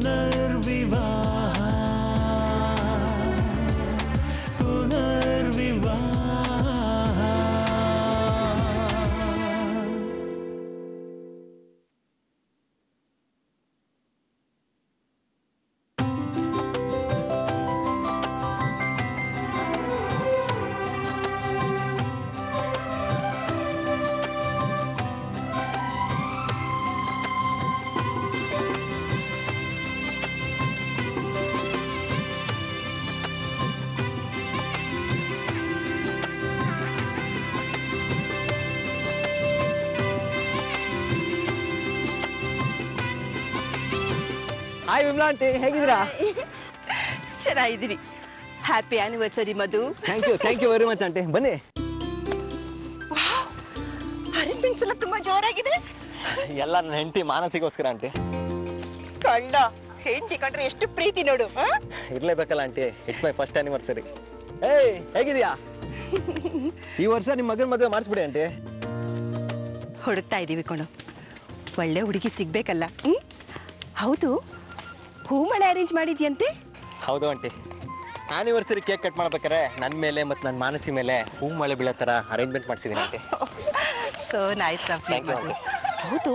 पुनर्विवाहा, पुनर्विवाहा। Hi Vimala aunty हेगिदीरा चेन्नागिदीनि happy anniversary Madhu thank you very much aunty बने वाव अरेंजमेंट्स ಎಲ್ಲ ತುಂಬಾ ಜೋರಾಗಿದೆ ಎಲ್ಲ ನನ್ನ ಹೆಂಟಿ ಮಾನಸಿಗೋಸ್ಕರ ಆಂಟಿ ಕಂಡ ಹೆಂಟಿ ಕಂಡ್ರೆ ಎಷ್ಟು ಪ್ರೀತಿ ನೋಡು ಇರಲೇಬೇಕಲ್ಲ aunty it's my first anniversary hey ಹೇಗಿದೀಯಾ ಈ ವರ್ಷ ನಿಮ್ಮ ಮಗನ ಮದುವೆ ಮಾಡಿಸ್ಬಿಡಿ ಆಂಟಿ ಹುಡುಕ್ತಾ ಇದೀವಿ ಕಣೋ ಒಳ್ಳೆ ಹುಡುಗಿ ಸಿಗಬೇಕಲ್ಲ ಹೌದು हूमणे अरेंज हौदु आंटी आनिवर्सरी केक कट माडबेकारे नन्न मेले मत्ते नन्न मानसी मेले हूमळे बीळो तर अरेंजमेंट माडिसिदीनि aunty so nice of you हौदु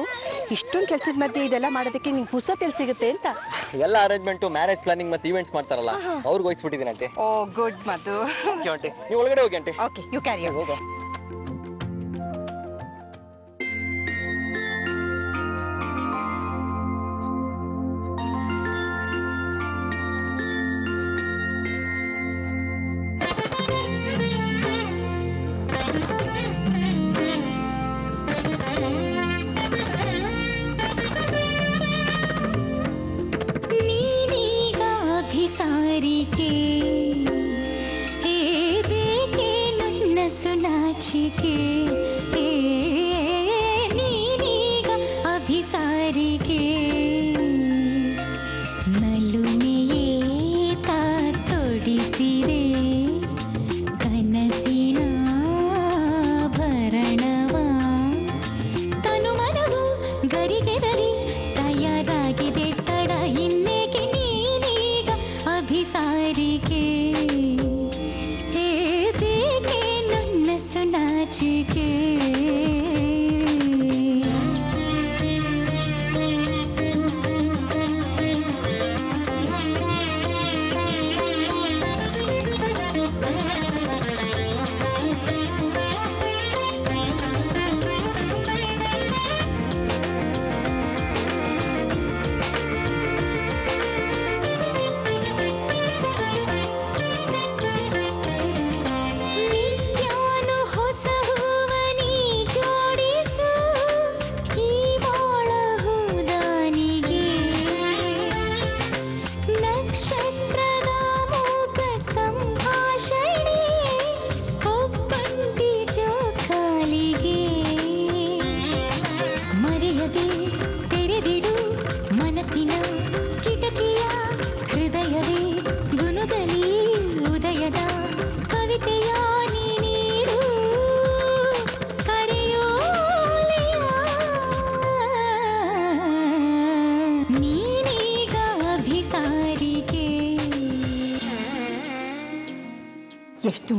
इष्टोंद केलसद मध्य इदेल्ल माडोदक्के निंगे फुर्सत एल्ल सिगुत्ते अंत एल्ल अरेंजमेंट म्यारेज प्लानिंग मत्ते इवेंट्स माड्तारल्ल अवरिगे होगिस्बिटिदीनि aunty oh good Madhu okay aunty नीवु ओळगडे होगि aunty okay you carry on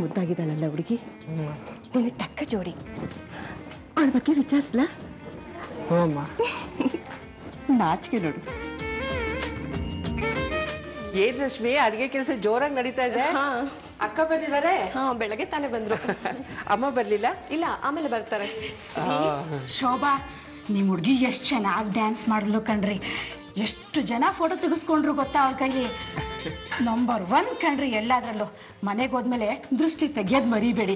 मुद्दागिदानल्ल हुडुगी टक्क जोड़ी और बे विचारिसला नाचिके नोडु ऐन रश्मि अडिगे केलस जोरागि नडीता इदे अक्क बंदिदारे हां बेळगे ताने बंद्रु अम्मा बरलिल्ल इल्ल आमेले बर्तारे शोभा निम्म हुडुगी एष्टु चेन्नागि ड्यान्स माडलो कण्ड्री एष्टु जन फोटो तेगिस्कोंड्रु गोत्ता अवळ कैयल्लि नंबर वन कण्री ಎಲ್ಲಾದ್ರಲ್ಲೂ ಮನೆಗೆ ಹೋದ್ಮೇಲೆ ದೃಷ್ಟಿ ತೆಗೆಯೋದು ಮರಿಬೇಡಿ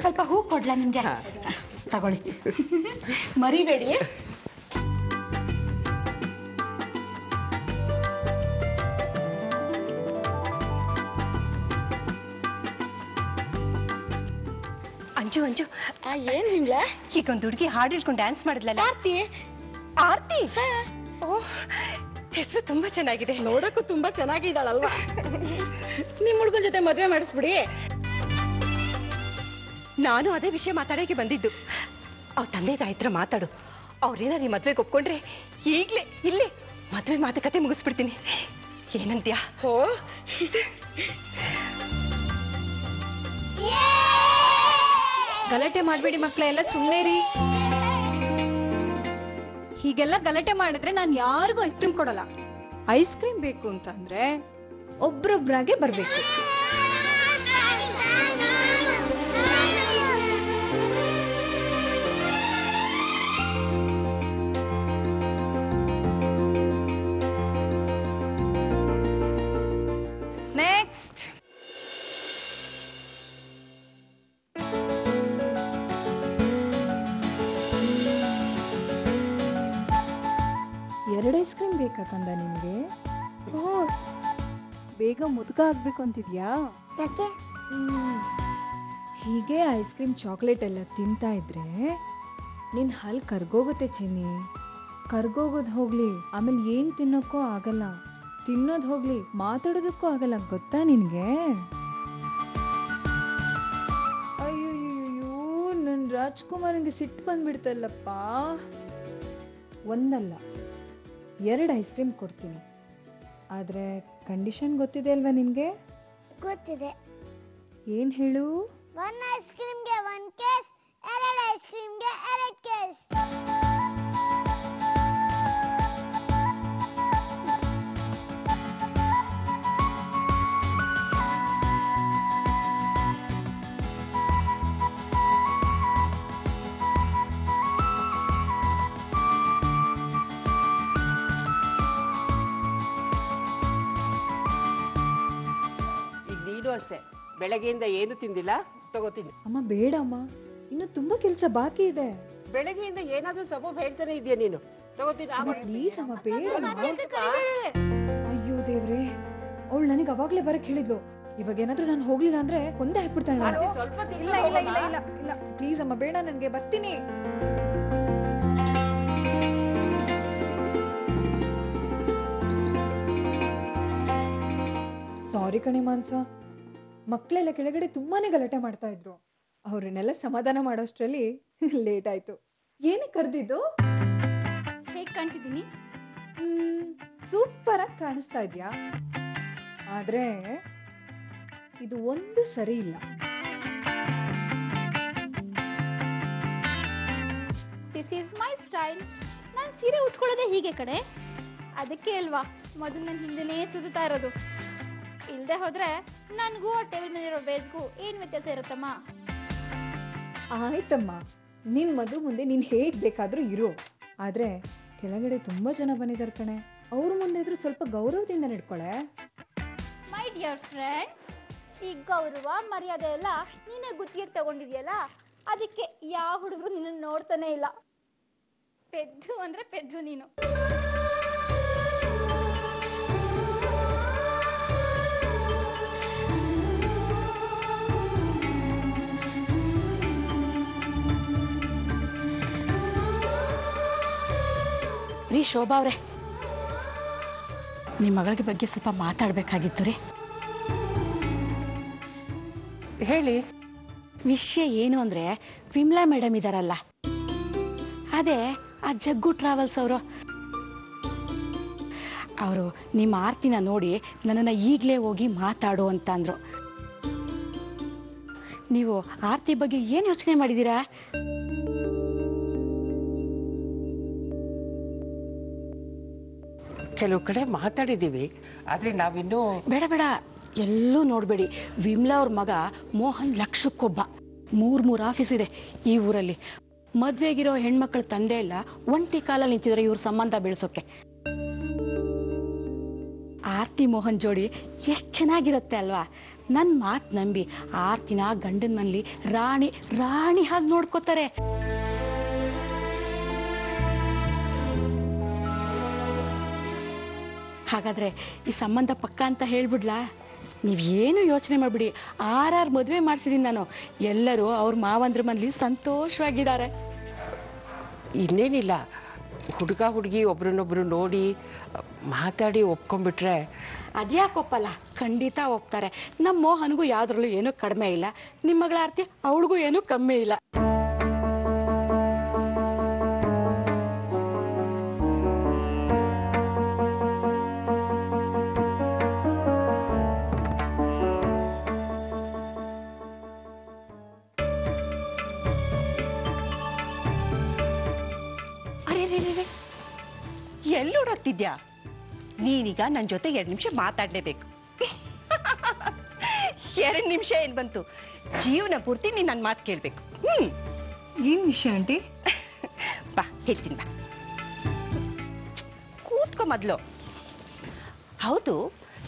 ಸ್ವಲ್ಪ ಹೂ ಕೊಡ್ಲಾ ನಿಮಗೆ ತಗೊಳ್ಳಿ ಮರಿಬೇಡಿ ಅಂಜು ಏನು ನಿಮ್ಲಾ ಈಗೊಂದು ಹುಡುಗಿ ಹಾಡು ಹಿಡ್ಕೊಂಡು ಡ್ಯಾನ್ಸ್ ಮಾಡಿದ್ಲಲ್ಲ ಆರ್ತಿ ಓಹ್ ಹೆಸರು ತುಂಬಾ ಚೆನ್ನಾಗಿದೆ ನೋಡೋಕು ತುಂಬಾ ಚೆನ್ನಾಗಿದ್ದಾಳ ಅಲ್ವಾ ನಿಮ್ಮ ಹುಡುಗನ ಜೊತೆ ಮದುವೆ ಮಾಡಿಸ್ಬಿಡಿ ನಾನು ಅದೇ ವಿಷಯ ಮಾತಾಡಕ್ಕೆ ಬಂದಿದ್ದು ಅವ್ರ ತಂದೆ ತಾಯಿ ಹತ್ರ ಮಾತಾಡು ಅವ್ರೇನಾರ ಈ ಮದುವೆಗೆ ಒಪ್ಕೊಂಡ್ರೆ ಈಗಲೇ ಇಲ್ಲಿ मद्वे मातुकते मुगिस्बिड्तीनि ಏನಂತ್ಯಾ ಓ ಗಲಾಟೆ ಮಾಡಬೇಡಿ ಮಕ್ಕಳೆಲ್ಲ ಸುಮ್ಮನೆ ರೀ ಹೀಗೆಲ್ಲ ಗಲಾಟೆ ಮಾಡಿದ್ರೆ ನಾನು ಯಾರಿಗೂ ಐಸ್ ಕ್ರೀಮ್ ಕೊಡಲ್ಲ ಐಸ್ ಕ್ರೀಮ್ ಬೇಕು ಅಂತಂದ್ರೆ ಒಬ್ಬೊಬ್ಬರಾಗೆ ಬರಬೇಕು बेग मुद्क आग्या हीगे आइस क्रीम चॉकलेट तिंता हल कर्गोगुत्ते चीनी कर्गोगद होग्ली आमेल येन तिन्नोक्को आगल्ल तिन्नोद होग्ली माताडोदक्कू आगल्ल गोत्ता निनगे अय्यो नन्न ರಾಜ್ಕುಮಾರ್ಗೆ ಸಿಟ್ಟು ಬಂದ್ಬಿಡ್ತಲ್ಲಪ್ಪ ಒಂದಲ್ಲ ಎರಡು ಐಸ್ ಕ್ರೀಮ್ ಕೊಡ್ತೀನಿ ಆದರೆ ಕಂಡೀಷನ್ ಗೊತ್ತಿದೆ ಅಲ್ವಾ ನಿಮಗೆ ಗೊತ್ತಿದೆ ಏನು ಹೇಳು ಒಂದು ಐಸ್ ಕ್ರೀಮ್ ಗೆ ಒಂದು ಕೇಸ್ ಎರಡು ಐಸ್ ಕ್ರೀಮ್ ಗೆ ಎರಡು ಕೇಸ್ ಅಷ್ಟೇ ಬೆಳಗ್ಗೆಯಿಂದ ಏನು ತಿಂದಿಲ್ಲ ತಗೋತೀನಿ ಅಮ್ಮ ಬೇಡ ಅಮ್ಮ ಇನ್ನು ತುಂಬಾ ಕೆಲಸ ಬಾಕಿ ಇದೆ ಬೆಳಗ್ಗೆಯಿಂದ ಏನಾದರೂ ಸಬಬ್ ಹೇಳ್ತಾನೆ ಇದೆಯಾ ನೀನು ತಗೋತೀನಿ ಅಮ್ಮ please ಅಮ್ಮ ಬೇಡ ಅಯ್ಯೋ ದೇವರೇ ಅವಳು ನನಗೆ ಅವಾಗಲೇ ಬರಕ್ಕೆ ಹೇಳಿದ್ಲು ಇವಾಗ ಏನಾದರೂ ನಾನು ಹೋಗಲಿಲ್ಲ ಅಂದ್ರೆ ಕೊಂದೆ ಹಾಕ್ಬಿಡ್ತಾಳೆ ನಾನು ಸ್ವಲ್ಪ ಇಲ್ಲ ಇಲ್ಲ ಇಲ್ಲ ಇಲ್ಲ please ಅಮ್ಮ ಬೇಡ ನನಗೆ ಬರ್ತೀನಿ ಸಾರಿ ಕಣೆ ಮಾನ್ಸಾ ಮಕ್ಕಳೆಲ್ಲ ಕೆಳಗಡೆ ತುಂಬಾನೇ ಗಲಾಟೆ ಮಾಡ್ತಾ ಇದ್ರು ಅವರನ್ನೆಲ್ಲ ಸಮಾಧಾನ ಮಾಡೋಷ್ಟರಲ್ಲಿ ಲೇಟ್ ಆಯ್ತು ಏನೇ ಕರೆದಿದ್ದು ಹೇಗೆ ಕಾಣ್ತಿದ್ದೀನಿ ಸೂಪರ್ ಆಗಿ ಕಾಣಿಸ್ತಾ ಇದ್ಯಾ ಆದ್ರೆ ಇದು ಒಂದು ಸರಿ ಇಲ್ಲ this is my style ನಾನು ಸೀರೆ ಉಟ್ಕೊಳ್ಳೋದೇ ಹೀಗೆ ಕಡೆ ಅದಕ್ಕೆ ಅಲ್ವಾ ಮೊದಲು ನನ್ನ ಹಿಂದೆನೇ ಸುತ್ತಾ ಇರೋದು ಇಲ್ಲದೆ ಹೋದ್ರೆ ನನಗೂ ಟೇಬಲ್ ಮೇಲೆ ಇರೋ ಬೇಸ್ಗೂ ಏನು ವ್ಯತ್ಯಾಸ ಇರುತ್ತಮ್ಮ ಆಯ್ತಮ್ಮ ನಿನ್ ಮದುವೆ ಮುಂದೆ ನೀನ್ ಹೇಗ್ ಬೇಕಾದ್ರೂ ಇರೋ ಆದ್ರೆ ಕೆಳಗಡೆ ತುಂಬಾ ಜನ ಬಂದಿದ್ದಾರೆ ಕಣೆ ಅವ್ರ ಮುಂದೆ ಇದ್ರೂ ಸ್ವಲ್ಪ ಗೌರವದಿಂದ ನಡ್ಕೊಳೆ ಮೈ ಡಿಯರ್ ಫ್ರೆಂಡ್ ಈ ಗೌರವ ಮರ್ಯಾದೆ ಎಲ್ಲ ನೀನೇ ಗುತ್ತಿಗೆ ತಗೊಂಡಿದ್ಯಲ್ಲ ಅದಕ್ಕೆ ಯಾವ ಹುಡುಗರು ನಿನ್ನ ನೋಡ್ತಾನೆ ಇಲ್ಲ ಪೆದ್ದು ಅಂದ್ರೆ ಪೆದ್ದು ನೀನು ರೀ ಶೋಭಾ ಅವರೇ ನಿಮ್ಮ ಮಗಳಿಗೆ ಬಗ್ಗೆ ಸ್ವಲ್ಪ ಮಾತಾಡಬೇಕಾಗಿತ್ತು ರೀ ಹೇಳಿ ವಿಷಯ ಏನು ಅಂದ್ರೆ ವಿಮಲಾ ಮೇಡಮ್ ಇದಾರಲ್ಲ ಅದೇ ಆ ಜಗ್ಗು ಟ್ರಾವೆಲ್ಸ್ ಅವರು ನಿಮ್ಮ ಆರ್ತಿನ ನೋಡಿ ನನ್ನನ್ನು ಈಗಲೇ ಹೋಗಿ ಮಾತಾಡು ಅಂತ ಅಂದ್ರು ನೀವು ಆರ್ತಿ ಬಗ್ಗೆ ಏನು ಯೋಚನೆ ಮಾಡಿದ್ದೀರಾ ಕೆಲವು ಕಡೆ ಮಾತಾಡಿದ್ದೀವಿ ಆದ್ರೆ ನಾವಿನ್ನೂ ಬೇಡ ಬೇಡ ಎಲ್ಲೂ ನೋಡಬೇಡಿ ವಿಮಲಾ ಅವ್ರ ಮಗ ಮೋಹನ್ ಲಕ್ಷಕ್ಕೊಬ್ಬ 3 ಆಫೀಸ್ ಇದೆ ಈ ಊರಲ್ಲಿ ಮದ್ವೆಗಿರೋ ಹೆಣ್ಮಕ್ಳ ತಂದೆ ಇಲ್ಲ ಒಂಟಿ ಕಾಲಲ್ಲಿ ನಿಂತಿದ್ರೆ ಇವ್ರ ಸಂಬಂಧ ಬೆಳೆಸೋಕೆ ಆರ್ತಿ ಮೋಹನ್ ಜೋಡಿ ಎಷ್ಟು ಚೆನ್ನಾಗಿರುತ್ತೆ ಅಲ್ವಾ ನನ್ನ ಮಾತು ನಂಬಿ ಆರ್ತಿನ ಗಂಡನಲ್ಲಿ ರಾಣಿ ರಾಣಿ ಹಾಗೆ ನೋಡ್ಕೋತಾರೆ ಹಾಗಾದ್ರೆ ಈ ಸಂಬಂಧ ಪಕ್ಕ ಅಂತ ಹೇಳ್ಬಿಡ್ಲಾ ನೀವೇನು ಯೋಚನೆ ಮಾಡ್ಬಿಡಿ ಆರ್ ಮದುವೆ ಮಾಡಿಸಿದೀನಿ ನಾನು ಎಲ್ಲರೂ ಅವ್ರ ಮಾವಂದ್ರ ಮನೇಲಿ ಸಂತೋಷವಾಗಿದ್ದಾರೆ ಇನ್ನೇನಿಲ್ಲ ಹುಡುಗ ಹುಡುಗಿ ಒಬ್ರನ್ನೊಬ್ರು ನೋಡಿ ಮಾತಾಡಿ ಒಪ್ಕೊಂಡ್ಬಿಟ್ರೆ ಅದ್ಯಾಕೆ ಒಪ್ಪಲ್ಲ ಖಂಡಿತ ಒಪ್ತಾರೆ ನಮ್ಮ ಮೋಹನ್ಗೂ ಯಾವ್ದ್ರಲ್ಲೂ ಏನೂ ಕಡಿಮೆ ಇಲ್ಲ ನಿಮ್ಮ ಮಗಳ ಆರ್ತಿ ಅವಳಿಗೂ ಏನೂ ಕಮ್ಮಿ ಇಲ್ಲ विद्या नीनीग नन जो निमिष माताडले निमिष ऐन बंतु जीवन पूर्ति नन मात केळबेकु विषय आंटी बा हेळ्तीनि बा कूत्को मोदलु हौदु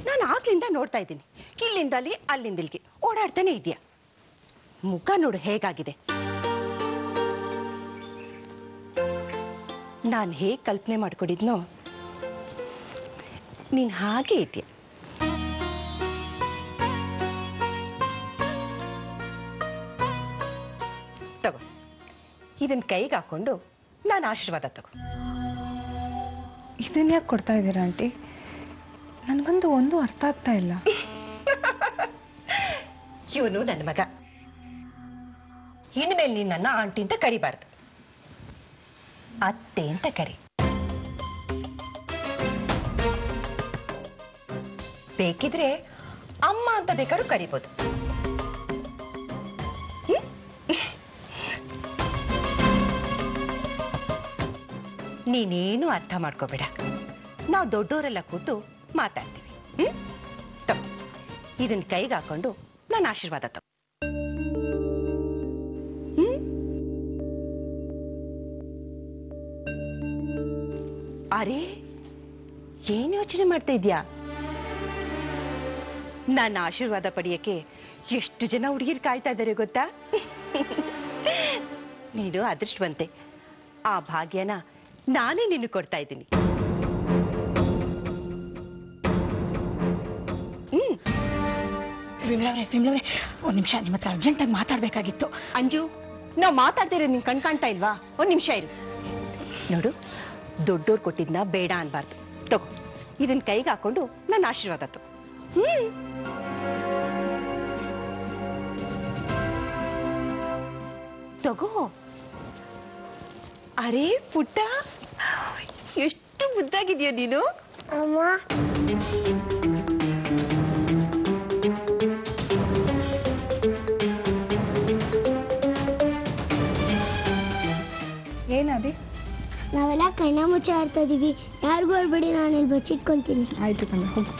नानु आग्लिंद नोड्ता इद्दीनि इल्लिंद अल्लि अल्लिंद इल्लिगे ओडाड्ताने इद्दीया मुख नोडु हेगागिदे नान हेगे कल्पने माड्कोंडिद्नो नीनु हागे इद्दे तगो इदन्न कैगे हाकोंडु नान आशीर्वाद तगो इदन्न याके कोड्ता इದ್ದೀರಾ आंटी ನನಗಂತೂ ಒಂದು ಅರ್ಥ ಆಗ್ತಾ ಇಲ್ಲ ಇವನು ನನ್ನ ಮಗ ಇನ್ಮೇಲೆ ನಿನ್ನನ್ನ ಆಂಟಿ ಅಂತ ಕರಿಬಾರದು ಅತ್ತೆ ಅಂತ ಕರಿ ಬೇಕಿದ್ರೆ ಅಮ್ಮ ಅಂತ ಬೇಕಾದ್ರೂ ಕರಿಬಹುದು ನೀನೇನು ಅರ್ಥ ಮಾಡ್ಕೋಬೇಡ ನಾವು ದೊಡ್ಡವರೆಲ್ಲ ಕೂತು ಮಾತಾಡ್ತೀವಿ ತಗೋ ಇದನ್ನ ಕೈಗೆ ಹಾಕೊಂಡು ನಾನು ಆಶೀರ್ವಾದ ತಗೋ ಅರೆ ಏನು ಯೋಚನೆ ಮಾಡ್ತಾ ಇದೀಯಾ ನಾನು ಆಶೀರ್ವಾದ ಪಡೆಯಕ್ಕೆ ಎಷ್ಟು ಜನ ಹುಡುಗಿರು ಕಾಯ್ತಾ ಇದ್ದಾರೆ ಗೊತ್ತಾ ನೀನು ಅದೃಷ್ಟವಂತೆ ಆ ಭಾಗ್ಯನ ನಾನೇ ನಿನಗೆ ಕೊಡ್ತಾ ಇದ್ದೀನಿ विमला निमिष निम हर अर्जेंट माता अंजु ना माता कण कांता निमिष नोड़ दौडोर को बेड़ अन्बार् तक इन कई हाकू ना आशीर्वाद तो तगो अरे पुट एष्टु मुद्दागिदिया नीनु नावेल कण्ण मुच्चे आड्ता इदीवि यारिगू हेळबेडि नानु इल्लि बच्चिट्कोंತೀನಿ आय्तु कण्ण होगु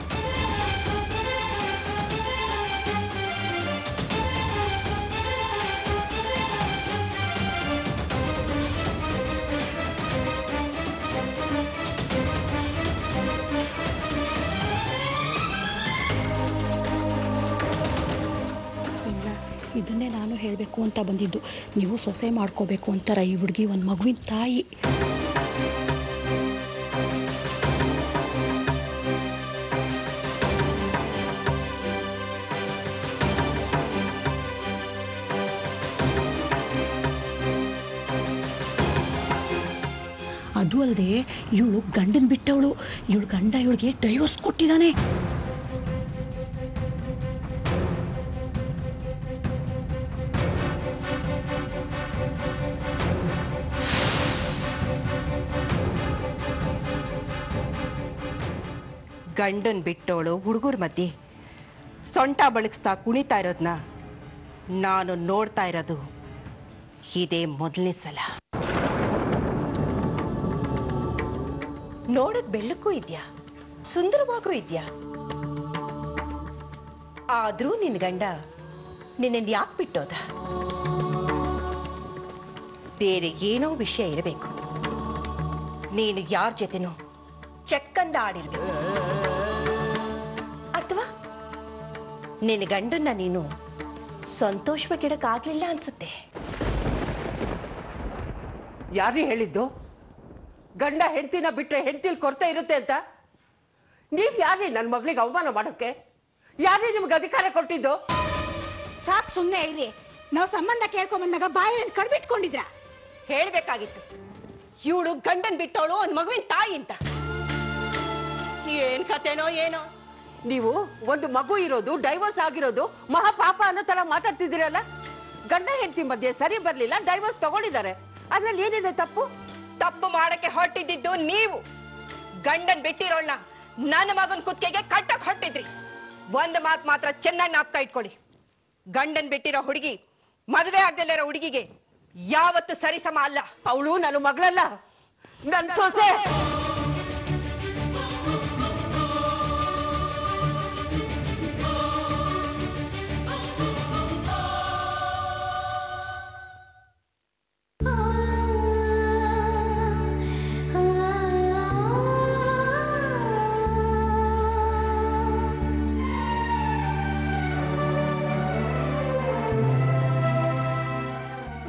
ಇದನ್ನೇ ನಾನು ಹೇಳಬೇಕು ಅಂತ ಬಂದಿದ್ದು ನೀವು ಸೊಸೆ ಮಾಡ್ಕೋಬೇಕು ಅಂತಾರ ಈ ಹುಡುಗಿ ಒಂದು ಮಗುವಿನ ತಾಯಿ ಅದು ಅಲ್ಲದೆ ಇವಳು ಗಂಡನ ಬಿಟ್ಟವಳು ಇವಳು ಗಂಡ ಇವಳಿಗೆ ಡೈವೋರ್ಸ್ ಕೊಟ್ಟಿದ್ದಾನೆ ಗಂಡನ್ ಬಿಟ್ಟೋಳು ಹುಡುಗರ ಮಧ್ಯೆ ಸೊಂಟ ಬಳಕ್ತಾ ಕುಣಿತಾ ಇರೋದನ್ನ ನಾನು ನೋಡ್ತಾ ಇರೋದು ಇದೇ ಮೊದಲನೇ ಸಲ ನೋಡಕ್ ಬೆಳ್ಳಕ್ಕೂ ಇದ್ಯಾ ಸುಂದರವಾಗೂ ಇದ್ಯಾ ಆದ್ರೂ ನಿನ್ ಗಂಡ ನಿನ್ನನ್ನು ಯಾಕೆ ಬಿಟ್ಟೋದ ಬೇರೆ ಏನೋ ವಿಷಯ ಇರಬೇಕು ನೀನು ಯಾರ ಜೊತೆನೋ ಚೆಕ್ಕಂದ ಆಡಿರ್ಬೇಕು ನಿನ್ನ ಗಂಡನ್ನ ನೀನು ಸಂತೋಷವಾಗಿಡಕ್ಕಾಗಲಿಲ್ಲ ಅನ್ಸುತ್ತೆ ಯಾರು ಹೇಳಿದ್ದು ಗಂಡ ಹೆಂಡತಿನ ಬಿಟ್ರೆ ಹೆಂಡತಿಲಿ ಕೊರತೆ ಇರುತ್ತೆ ಅಂತ ನೀವು ಯಾರೇ ನನ್ನ ಮಗಳಿಗೆ ಅವಮಾನ ಮಾಡೋಕೆ ಯಾರೇ ನಿಮಗೆ ಅಧಿಕಾರ ಕೊಟ್ಟಿದ್ದು ಸಾಕು ಸುಮ್ಮನೆ ಇರಿ ನಾವು ಸಂಬಂಧ ಕೇಳ್ಕೊಂಬಂದಾಗ ಬಾಯಲ್ಲಿ ಕಡ್ಬಿಟ್ಕೊಂಡಿದ್ರ ಹೇಳಬೇಕಾಗಿತ್ತು ಇವಳು ಗಂಡನ್ ಬಿಟ್ಟವಳು ಒಂದು ಮಗುವಿನ ತಾಯಿ ಅಂತ ಏನ್ ಕಥೆನೋ ಏನೋ ನೀವು ಒಂದು ಮಗು ಇರೋದು ಡೈವೋರ್ಸ್ ಆಗಿರೋದು ಮಹಾಪಾಪ ಅನ್ನೋ ತರ ಮಾತಾಡ್ತಿದ್ದೀರಲ್ಲ ಗಂಡ ಹೆಂಡತಿ ಮಧ್ಯೆ ಸರಿ ಬರಲಿಲ್ಲ ಡೈವೋರ್ಸ್ ತಗೊಂಡಿದ್ದಾರೆ ಅದ್ರಲ್ಲಿ ಏನಿದೆ ತಪ್ಪು ತಪ್ಪು ಮಾಡಕ್ಕೆ ಹೊರಟಿದ್ದು ನೀವು ಗಂಡನ್ ಬಿಟ್ಟಿರೋಣ ನನ್ನ ಮಗನ ಕುತ್ತಿಗೆಗೆ ಕಟ್ಟಕ್ಕೆ ಹೊರಟಿದ್ರಿ ಒಂದು ಮಾತು ಮಾತ್ರ ಚೆನ್ನಾಗಿ ಜ್ಞಾಪಕ ಇಟ್ಕೊಳ್ಳಿ ಗಂಡನ್ ಬಿಟ್ಟಿರೋ ಹುಡುಗಿ ಮದುವೆ ಆಗದಲ್ಲೇ ಇರೋ ಹುಡುಗಿಗೆ ಯಾವತ್ತು ಸರಿಸಮ ಅಲ್ಲ ಅವಳು ನನ್ನ ಮಗಳಲ್ಲ ನನ್ನ ಸೊಸೆ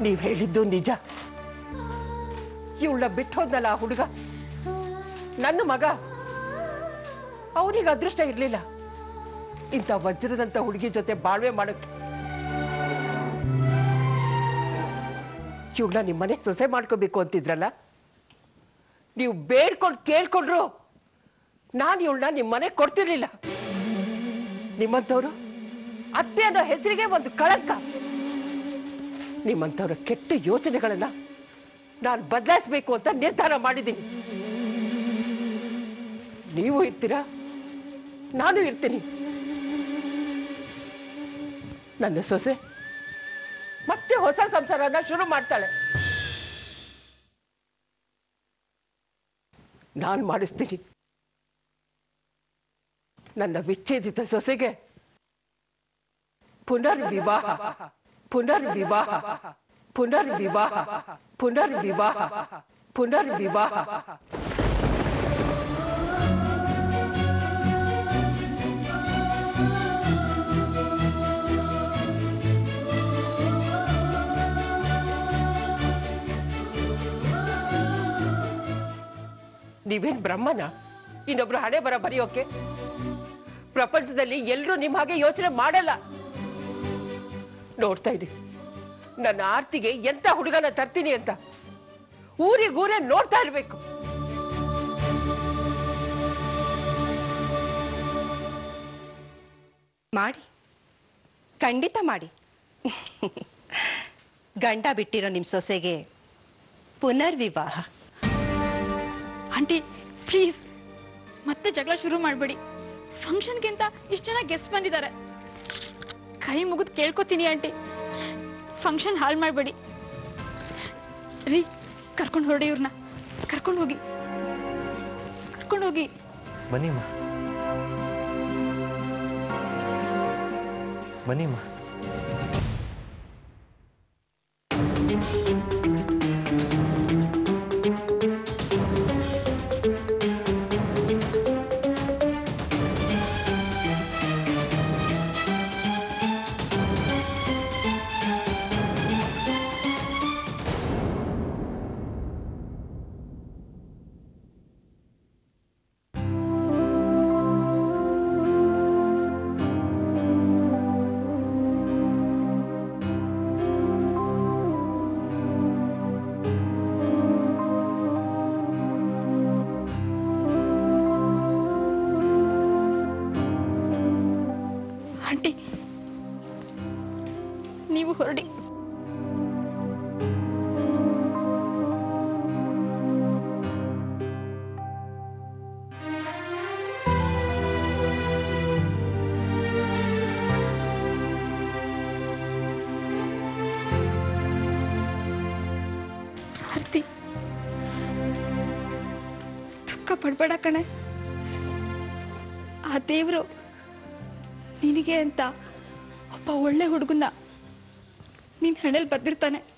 ನೀವ್ ಹೇಳಿದ್ದು ನಿಜ. ಇವಳ ಬಿಟ್ಟೋದಲ್ಲ ಹುಡುಗ, ನನ್ನ ಮಗ. ಅವನಿಗೆ ಅದೃಷ್ಟ ಇರಲಿಲ್ಲ ಇಂಥ ವಜ್ರದಂತ ಹುಡುಗಿ ಜೊತೆ ಬಾಳ್ವೆ ಮಾಡೋಕೆ. ಇವಳ ನಿಮ್ಮನೆ ಸೊಸೆ ಮಾಡ್ಕೋಬೇಕು ಅಂತಿದ್ರಲ್ಲ, ನೀವು ಬೇಡ್ಕೊಂಡು ಕೇಳ್ಕೊಂಡ್ರು ನಾನು ಇವಳನ್ನ ನಿಮ್ಮನೆ ಕೊಡ್ತಿರ್ಲಿಲ್ಲ. ನಿಮ್ಮಂಥವ್ರು ಅತ್ತೆ ಅನ್ನೋ ಹೆಸರಿಗೆ ಒಂದು ಕಳಂಕ. ನಿಮ್ಮಂಥವ್ರ ಕೆಟ್ಟ ಯೋಚನೆಗಳನ್ನ ನಾನು ಬದಲಾಯಿಸಬೇಕು ಅಂತ ನಿರ್ಧಾರ ಮಾಡಿದ್ದೀನಿ. ನೀವು ಇರ್ತೀರಾ, ನಾನು ಇರ್ತೀನಿ. ನನ್ನ ಸೊಸೆ ಮತ್ತೆ ಹೊಸ ಸಂಸಾರನ ಶುರು ಮಾಡ್ತಾಳೆ. ನಾನು ಮಾಡಿಸ್ತೀನಿ. ನನ್ನ ವಿಚ್ಛೇದಿತ ಸೊಸೆಗೆ ಪುನರ್ವಿವಾಹ, ಪುನರ್ವಿವಾಹ, ಪುನರ್ವಿವಾಹ, ಪುನರ್ವಿವಾಹ, ಪುನರ್ವಿವಾಹ. ನೀವೇನ್ ಬ್ರಹ್ಮನ? ಇನ್ನೊಬ್ರು ಹಣೆ ಬರ ಬರೆಯೋಕೆ? ಪ್ರಪಂಚದಲ್ಲಿ ಎಲ್ಲರೂ ನಿಮ್ ಹಾಗೆ ಯೋಚನೆ ಮಾಡಲ್ಲ. ನೋಡ್ತಾ ಇರಿ ನನ್ನ ಆರ್ತಿಗೆ ಎಂತ ಹುಡುಗನ ತರ್ತೀನಿ ಅಂತ ಊರಿಗೂರೇ ನೋಡ್ತಾ ಇರ್ಬೇಕು. ಮಾಡಿ, ಖಂಡಿತ ಮಾಡಿ. ಗಂಡ ಬಿಟ್ಟಿರೋ ನಿಮ್ ಸೊಸೆಗೆ ಪುನರ್ವಿವಾಹ. ಆಂಟಿ ಪ್ಲೀಸ್, ಮತ್ತೆ ಜಗಳ ಶುರು ಮಾಡಬೇಡಿ. ಫಂಕ್ಷನ್ಗಿಂತ ಇಷ್ಟು ಜನ ಗೆಸ್ಟ್ ಬಂದಿದ್ದಾರೆ. ಕೈ ಮುಗಿದು ಕೇಳ್ಕೊತೀನಿ ಆಂಟಿ, ಫಂಕ್ಷನ್ ಹಾಳು ಮಾಡಬೇಡಿ. ರೀ ಕರ್ಕೊಂಡು ಹೊರಡಿ, ಇವ್ರನ್ನ ಕರ್ಕೊಂಡು ಹೋಗಿ, ಕರ್ಕೊಂಡು ಹೋಗಿ. ಬನ್ನಿಮ್ಮ, ಬನ್ನಿಮ್ಮ. ಪಡ್ಬೇಡ ಕಣೆ, ಆ ದೇವರು ನಿನಗೆ ಅಂತ ಒಬ್ಬ ಒಳ್ಳೆ ಹುಡುಗನ್ನ ನಿನ್ ಹಣೆಯಲ್ಲಿ ಬರ್ದಿರ್ತಾನೆ.